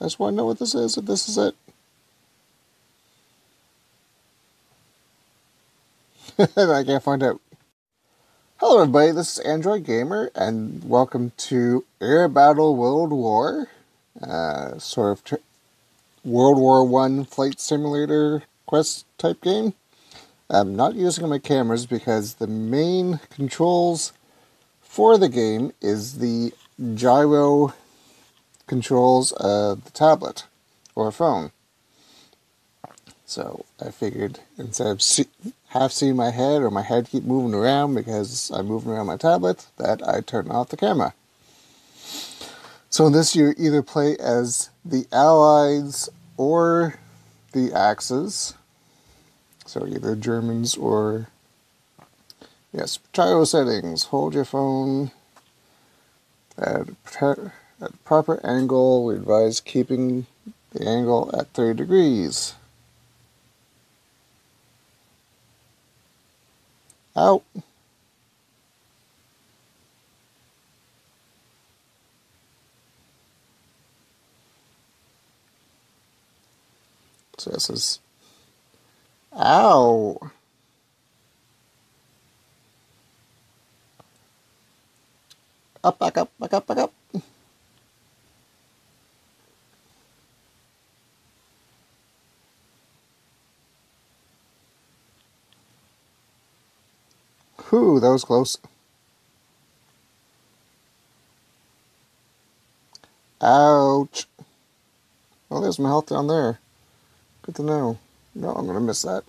I just want to know what this is, if this is it. I can't find out. Hello everybody, this is Android Gamer, and welcome to Air Battle World War. Sort of World War I flight simulator quest type game. I'm not using my cameras because the main controls for the game is the gyro controls of the tablet or phone. So I figured instead of half seeing my head or my head keep moving around because I'm moving around my tablet, that I turn off the camera. So in this you either play as the Allies or the Axis. So either Germans or... Yes, gyro settings. Hold your phone at a proper angle. We advise keeping the angle at 30 degrees. Out. So this is... Ow! Up, back up, back up, back up. Whew, that was close. Ouch. Well, there's my health down there. Good to know. No, I'm gonna miss that.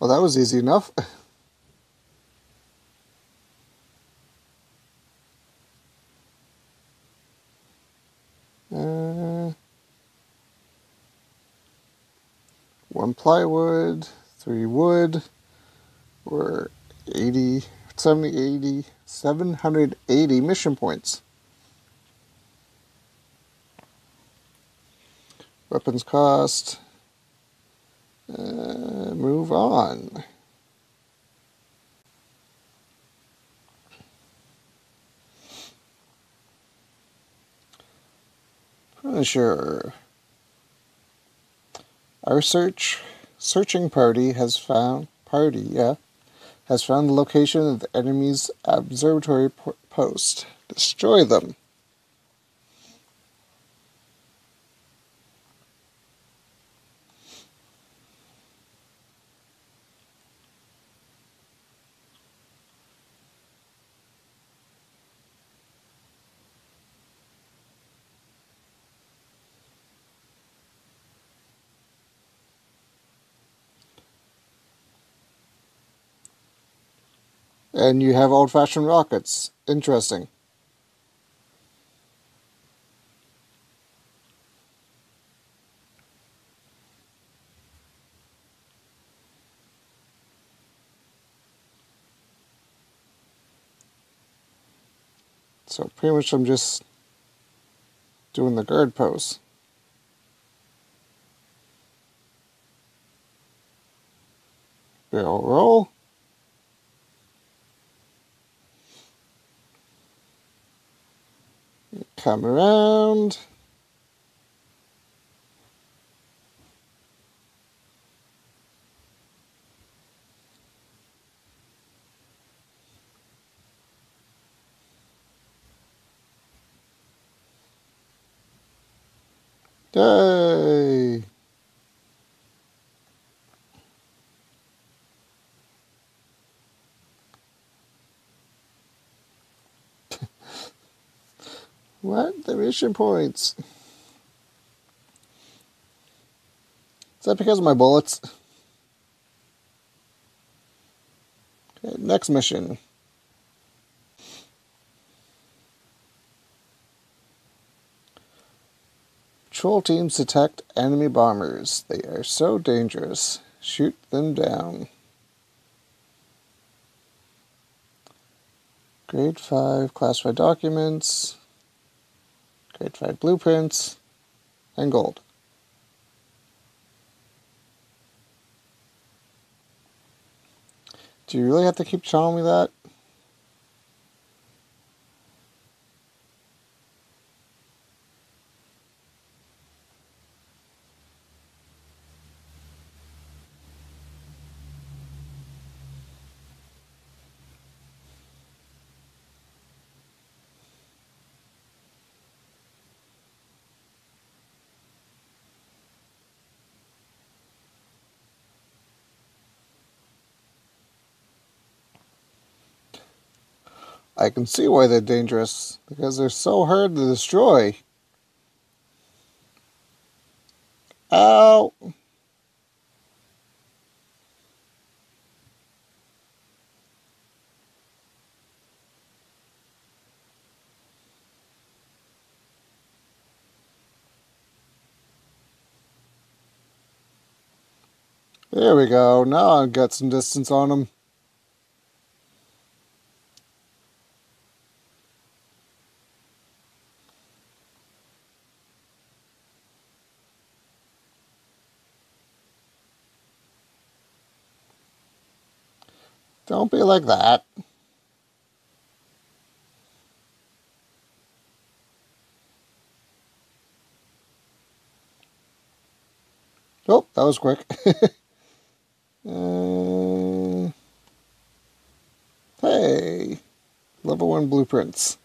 Well, that was easy enough. One plywood, 3 wood, or 780 mission points. Weapons cost. Move on. Furniture. Our searching party has found the location of the enemy's observatory post. Destroy them. And you have old-fashioned rockets. Interesting. So pretty much I'm just doing the guard pose. Barrel roll. Come around. Yay. What? The mission points. Is that because of my bullets? Okay, next mission. Patrol teams detect enemy bombers. They are so dangerous. Shoot them down. Grade 5 classified documents. Grade 5 blueprints, and gold. Do you really have to keep telling me that? I can see why they're dangerous, because they're so hard to destroy. Ow! There we go, now I've got some distance on him. Don't be like that. Oh, that was quick. Hey, level 1 blueprints.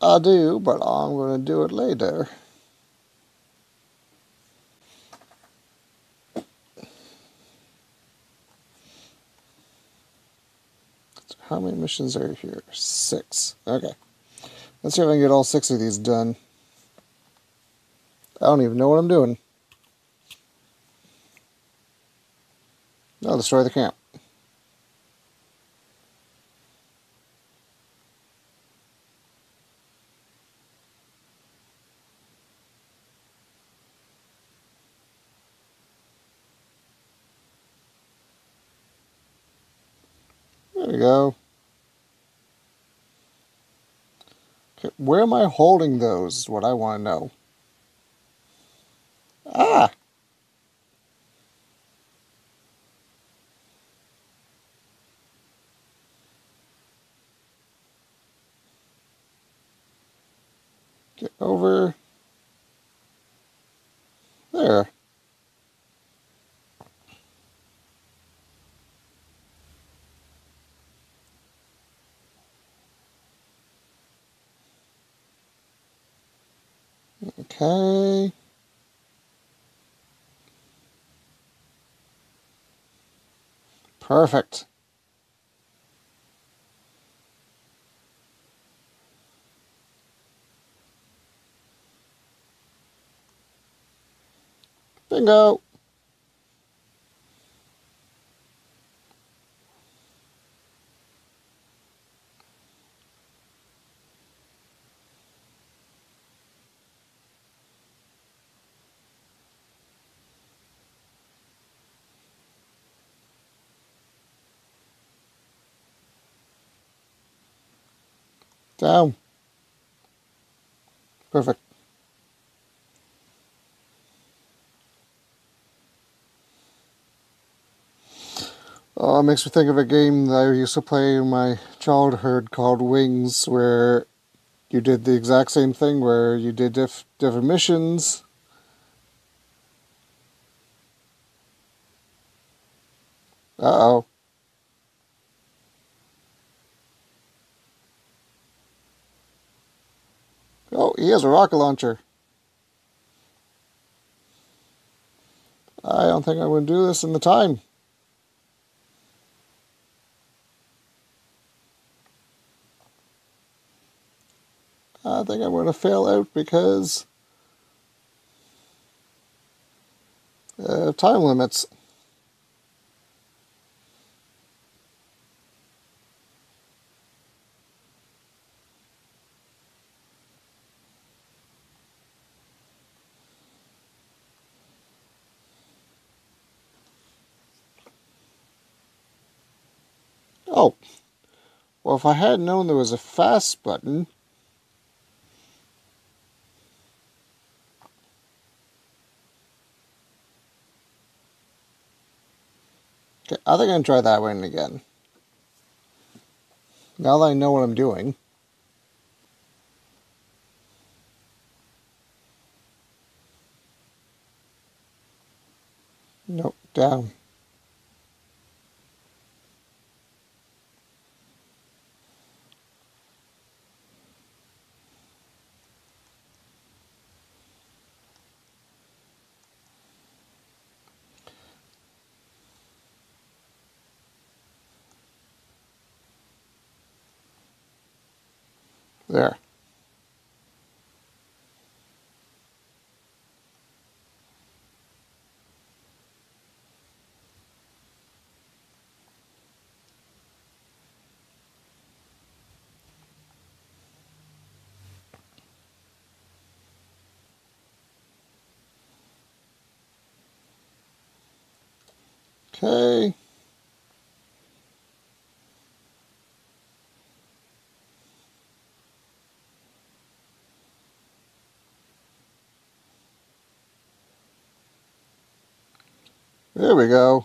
I do, but I'm going to do it later. So how many missions are here? 6. Okay. Let's see if I can get all 6 of these done. I don't even know what I'm doing. No, destroy the camp. There we go. Okay, where am I holding those is what I want to know. Ah! Get over there. Okay. Perfect. Bingo. Down. Perfect. Oh, it makes me think of a game that I used to play in my childhood called Wings, where you did the exact same thing, where you did different missions. Uh-oh. Oh, he has a rocket launcher. I don't think I would do this in the time. I think I'm going to fail out because time limits. Oh, well, if I had known there was a fast button. Okay, I think I'm going to try that one again. Now that I know what I'm doing. Nope, down. There. Okay. There we go.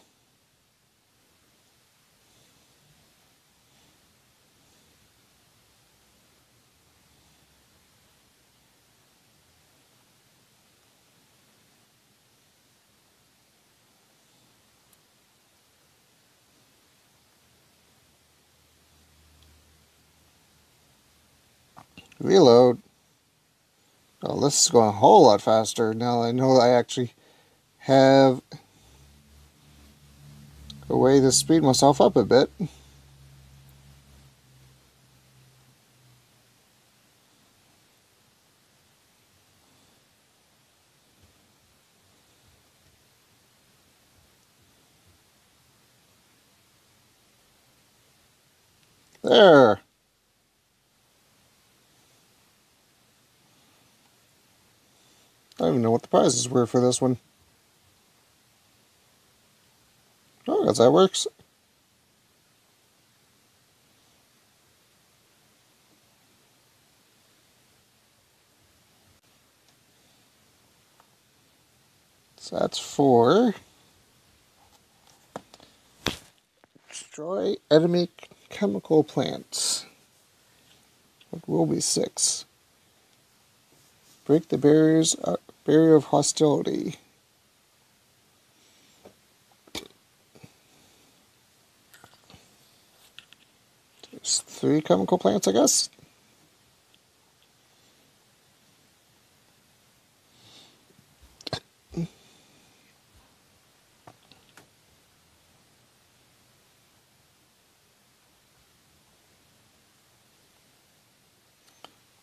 Reload. Oh, this is going a whole lot faster now that I know I actually have a way to speed myself up a bit. There. I don't even know what the prizes were for this one. Oh, that's how it works. So that's 4. Destroy enemy chemical plants. What will be 6? Break the barrier of hostility. There's 3 chemical plants, I guess.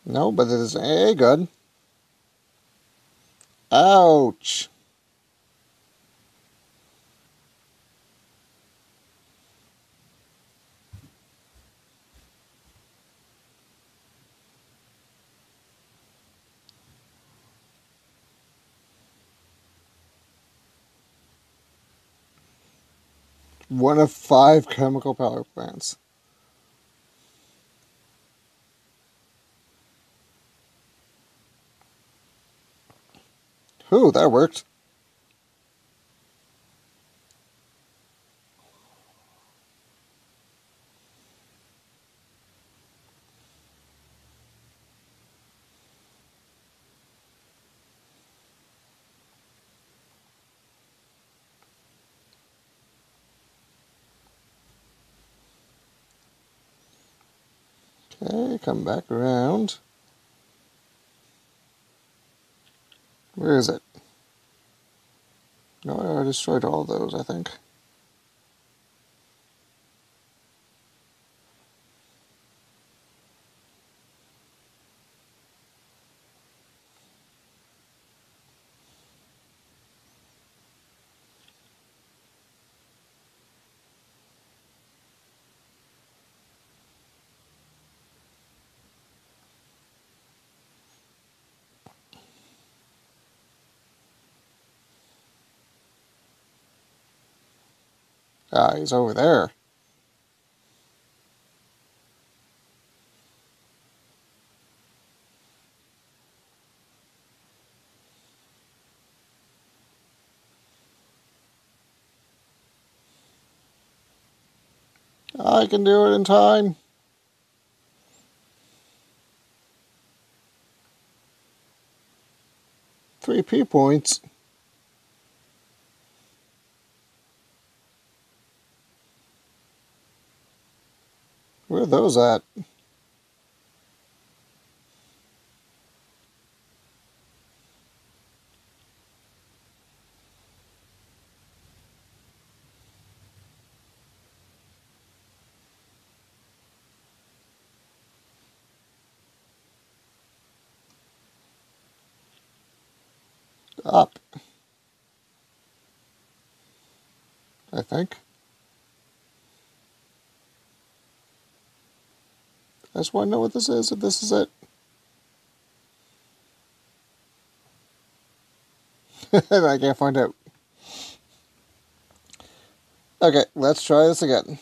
No, but it is a gun. Ouch. One of 5 chemical power plants. Ooh, that worked. Okay, come back around. Where is it? No, I already destroyed all those, I think. Ah, he's over there. I can do it in time. Three P points. Where are those at? up, I think. I just want to know what this is, if this is it. I can't find out. Okay, let's try this again.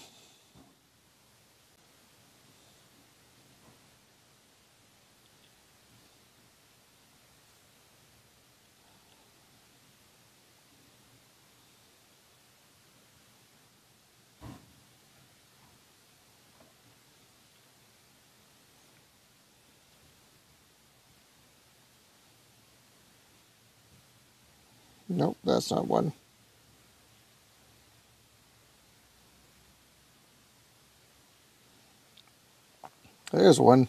Nope, that's not one. There's one.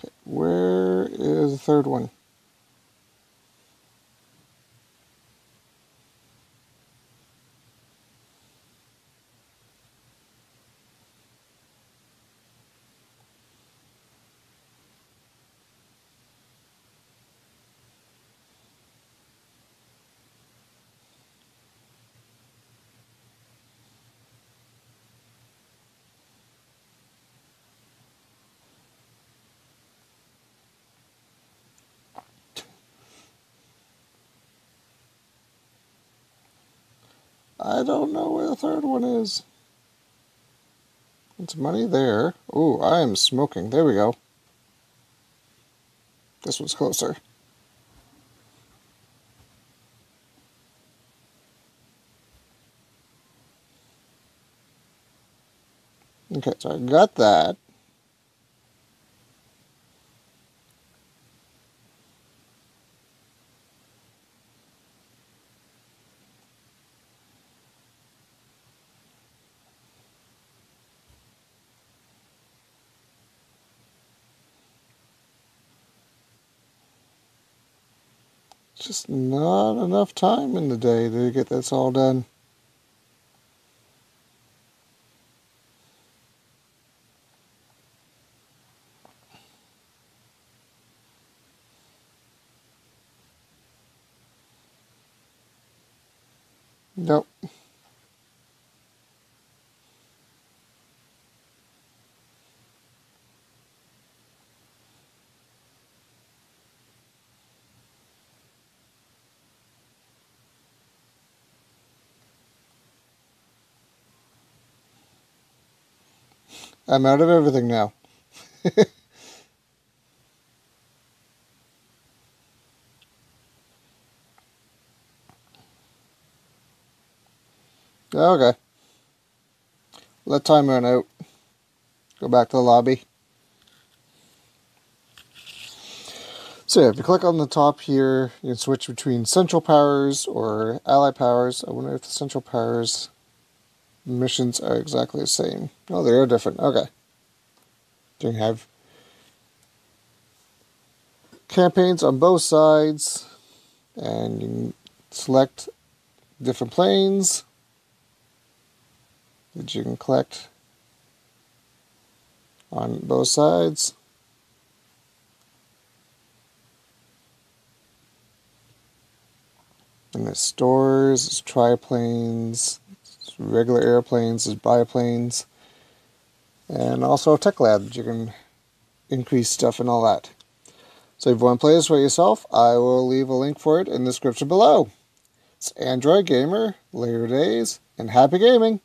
Okay, where is the third one? I don't know where the third one is. It's money there. Ooh, I am smoking. There we go. This one's closer. Okay, so I got that. Just not enough time in the day to get this all done. Nope. I'm out of everything now. Okay. Let time run out. Go back to the lobby. So yeah, if you click on the top here, you can switch between Central Powers or Ally Powers. I wonder if the Central Powers missions are exactly the same. No, they are different. Okay. You can have campaigns on both sides, and you can select different planes that you can collect on both sides. And there's stores, there's triplanes, regular airplanes, there's biplanes, and also tech labs. You can increase stuff and all that. So if you want to play this for yourself, I will leave a link for it in the description below. It's Android Gamer, later days, and happy gaming!